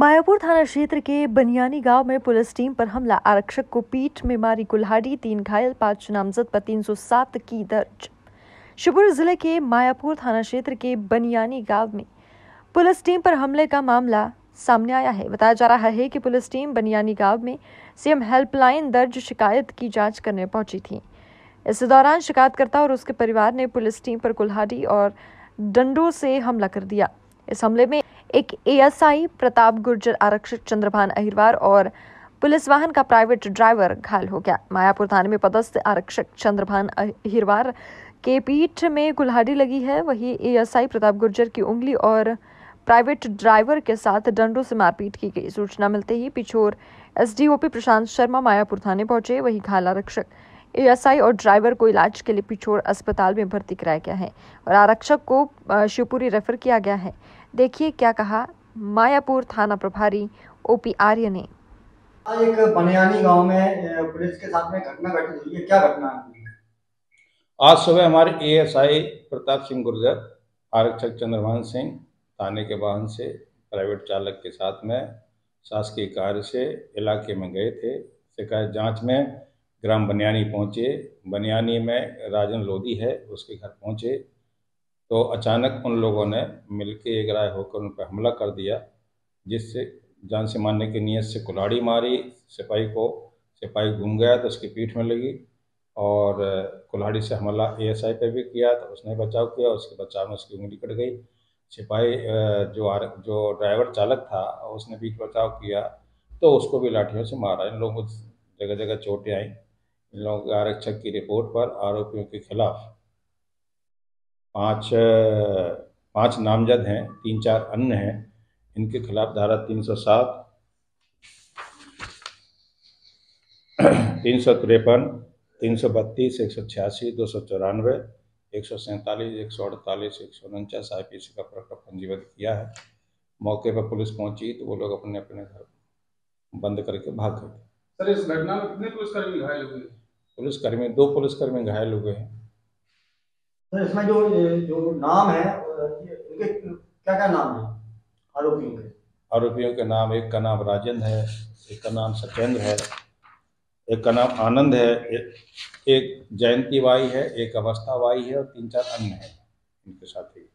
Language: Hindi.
मायापुर थाना क्षेत्र के बनियानी गांव में पुलिस टीम पर हमला, आरक्षक को पीठ में मारी कुल्हाड़ी, 3 घायल, 5 नामजद पर 307 की दर्ज। शिवपुरी जिले के मायापुर थाना क्षेत्र के बनियानी गांव में पुलिस टीम पर हमले का मामला सामने आया है। बताया जा रहा है कि पुलिस टीम बनियानी गांव में सीएम हेल्पलाइन दर्ज शिकायत की जांच करने पहुंची थी। इस दौरान शिकायतकर्ता और उसके परिवार ने पुलिस टीम पर कुल्हाड़ी और डंडों से हमला कर दिया। इस हमले में एक एएसआई प्रताप गुर्जर, आरक्षक चंद्रभान अहिरवार और पुलिस वाहन का प्राइवेट ड्राइवर घायल हो गया। मायापुर थाने में पदस्थ आरक्षक चंद्रभान अहिरवार के पीठ में कुल्हाड़ी लगी है, वहीं एएसआई प्रताप गुर्जर की उंगली और प्राइवेट ड्राइवर के साथ डंडों से मारपीट की गई। सूचना मिलते ही पिछोर एसडीओपी प्रशांत शर्मा मायापुर थाने पहुंचे। वहीं घायल आरक्षक, एएसआई और ड्राइवर को इलाज के लिए पिछोर अस्पताल में भर्ती कराया गया है और आरक्षक को शिवपुरी रेफर किया गया है। देखिए क्या कहा मायापुर थाना प्रभारी OP आर्य ने। आज एक बनियानी गांव में पुलिस के साथ में घटना घटित हुई है, क्या घटना है? आज सुबह हमारे एएसआई प्रताप सिंह गुर्जर, आरक्षक चंद्रमोहन सिंह थाने के वाहन से प्राइवेट चालक के साथ में शासकीय कार्य से इलाके में गए थे। शिकायत जांच में ग्राम बनियानी पहुंचे। बनियानी में राजन लोधी है, उसके घर पहुंचे तो अचानक उन लोगों ने मिलके एक राय होकर उन पर हमला कर दिया, जिससे जान से मारने की नीयत से कुल्हाड़ी मारी सिपाही को। सिपाही घूम गया तो उसकी पीठ में लगी और कुल्हाड़ी से हमला एएसआई पे भी किया तो उसने बचाव किया। उसके बचाव में उसकी उंगली कट गई। सिपाही जो ड्राइवर चालक था उसने भी बचाव किया तो उसको भी लाठियों से मारा। इन लोगों को जगह जगह चोटें आई। इन लोगों के आरक्षक की रिपोर्ट पर आरोपियों के खिलाफ 5 नामजद हैं, 3-4 अन्य हैं। इनके खिलाफ धारा 307, 353, 332, 186, 294, 147, 148, 149 IPC का प्रकरण पंजीबद्ध किया है। मौके पर पुलिस पहुंची तो वो लोग अपने अपने घर बंद करके भाग गए। सर, इस घटना में कितने पुलिसकर्मी घायल हुए? पुलिसकर्मी 2 पुलिसकर्मी घायल हुए हैं। तो इसमें जो नाम है उनके क्या क्या नाम है आरोपियों के? आरोपियों के नाम, एक का नाम राजेंद्र है, एक का नाम सचेंद्र है, एक का नाम आनंद है, एक जयंती बाई है, एक अवस्था वाई है और 3-4 अन्य हैं इनके साथी।